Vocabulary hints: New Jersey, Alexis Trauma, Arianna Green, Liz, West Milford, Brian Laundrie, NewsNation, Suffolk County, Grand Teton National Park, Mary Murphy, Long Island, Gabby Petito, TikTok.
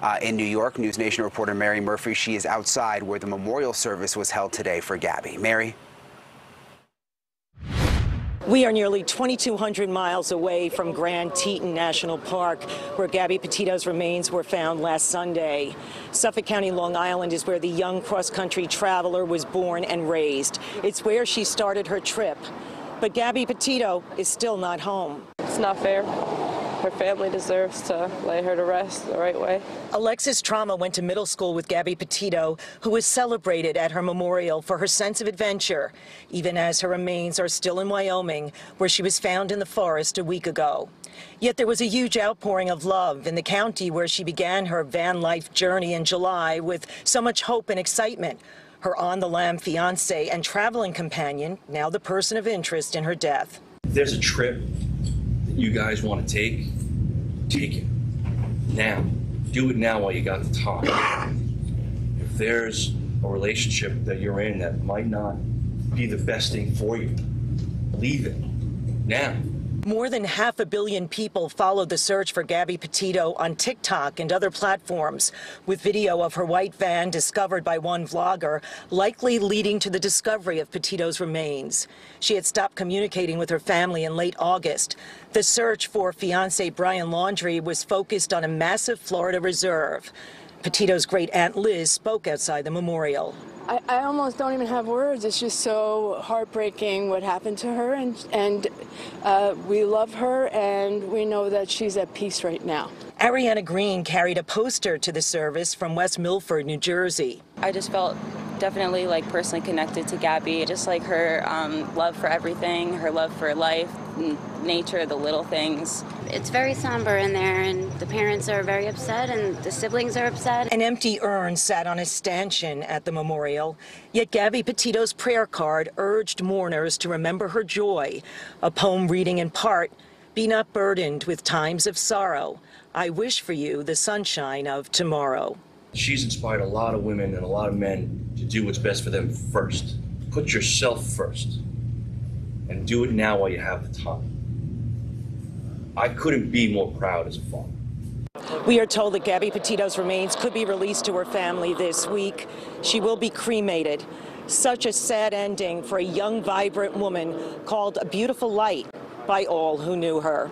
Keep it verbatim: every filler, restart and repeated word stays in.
uh, in New York. NewsNation reporter Mary Murphy, she is outside where the memorial service was held today for Gabby. Mary? We are nearly twenty-two hundred miles away from Grand Teton National Park, where Gabby Petito's remains were found last Sunday. Suffolk County, Long Island is where the young cross-country traveler was born and raised. It's where she started her trip. But Gabby Petito is still not home. It's not fair. Her family deserves to lay her to rest the right way. Alexis Trauma went to middle school with Gabby Petito, who is celebrated at her memorial for her sense of adventure, even as her remains are still in Wyoming, where she was found in the forest a week ago. Yet there was a huge outpouring of love in the county where she began her van life journey in July with so much hope and excitement. Her on-the-lam fiancé and traveling companion, now the person of interest in her death. There's a trip you guys want to take, take it now. Do it now while you got the time. If there's a relationship that you're in that might not be the best thing for you, leave it now. More than half a billion people followed the search for Gabby Petito on TikTok and other platforms, with video of her white van discovered by one vlogger, likely leading to the discovery of Petito's remains. She had stopped communicating with her family in late August. The search for fiancé Brian Laundrie was focused on a massive Florida reserve. Petito's great aunt Liz spoke outside the memorial. I, I almost don't even have words. It's just so heartbreaking what happened to her, and, and uh, we love her, and we know that she's at peace right now. Arianna Green carried a poster to the service from West Milford, New Jersey. I just felt definitely like personally connected to Gabby, just like her um, love for everything, her love for life, nature, the little things. It's very somber in there, and the parents are very upset, and the siblings are upset. An empty urn sat on a stanchion at the memorial, yet Gabby Petito's prayer card urged mourners to remember her joy, a poem reading in part, "Be not burdened with times of sorrow. I wish for you the sunshine of tomorrow." She's inspired a lot of women and a lot of men to do what's best for them first. Put yourself first, and do it now while you have the time. I couldn't be more proud as a father. We are told that Gabby Petito's remains could be released to her family this week. She will be cremated. Such a sad ending for a young, vibrant woman called a beautiful light by all who knew her.